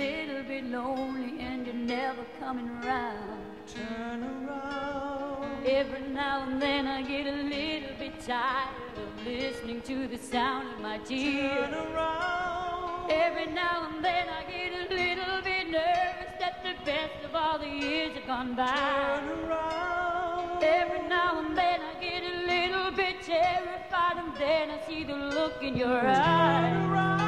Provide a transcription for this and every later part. little bit lonely and you're never coming around. Turn around. Every now and then I get a little bit tired of listening to the sound of my tears. Turn around. Every now and then I get a little bit nervous that the best of all the years have gone by. Turn around. Every now and then I get a little bit terrified, and then I see the look in your eyes. Turn around.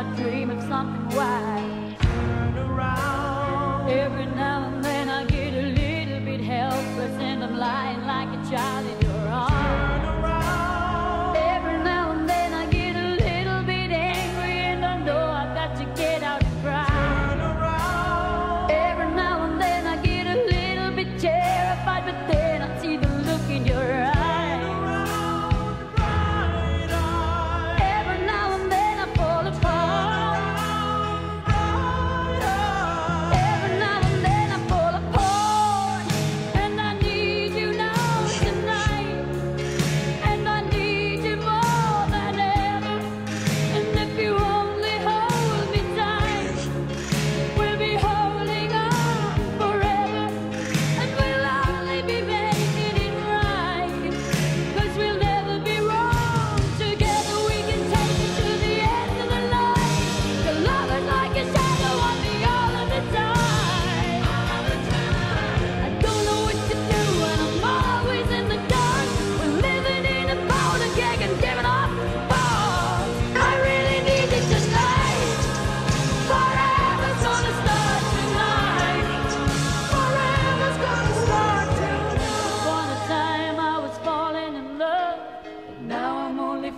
I dream of something wise. Turn around. Every now and then I get a little bit helpless and I'm lying like a child in your arms. Turn around. Every now and then I get a little bit angry and I know I've got to get out and cry. Turn around. Every now and then I get a little bit terrified, but then I see the look in your eyes.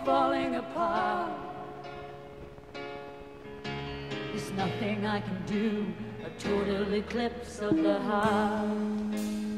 Falling apart. There's nothing I can do, a total eclipse of the heart.